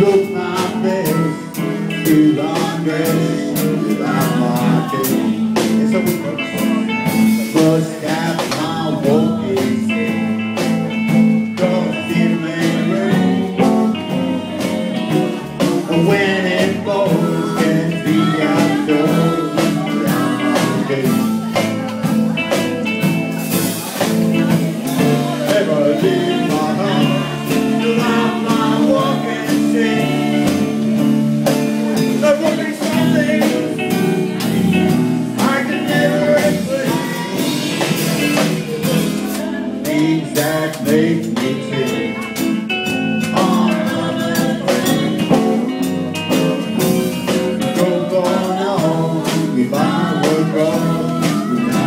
look my best, still undressed, without marking. It's a week. Must have my walking stick, cause it may rain. And when it falls, can be outdoors, without marking. Ever leave my home, without my walking stick. That make me feel on the way. Don't go on if I were gone without my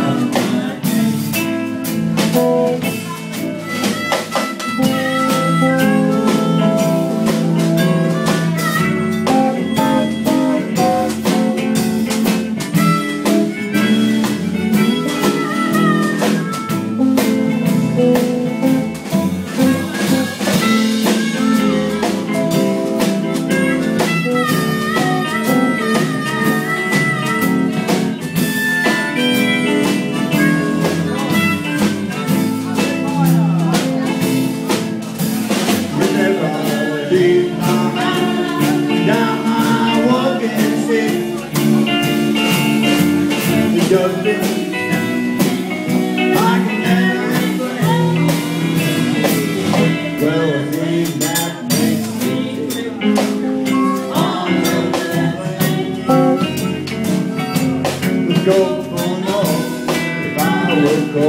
Don't know if I will go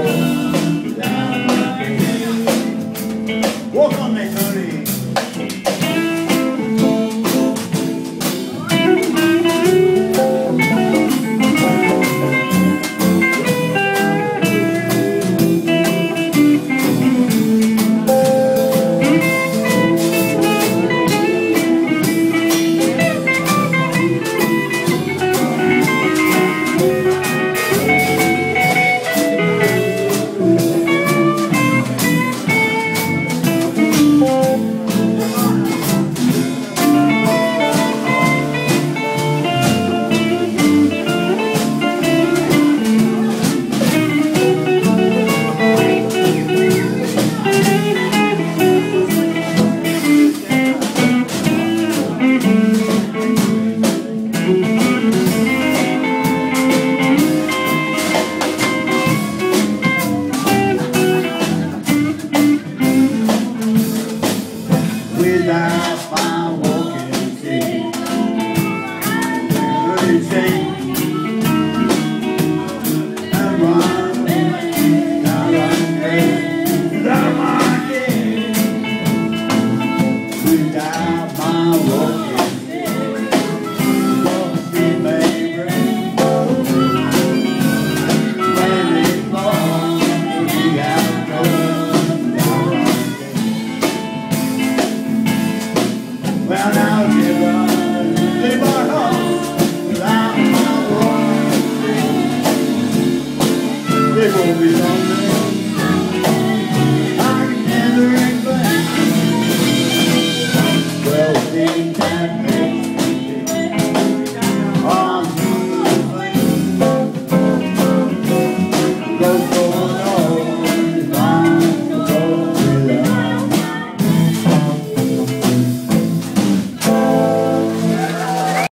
down my face. Walk on me, honey. Without my walking stick, everything around me, not undressed, without my kids, without my walking stick, nothing may rain. When it falls, we outdoors. Well now, give our home without my walking stick. It won't be lonely. I can never explain. Well, things happen.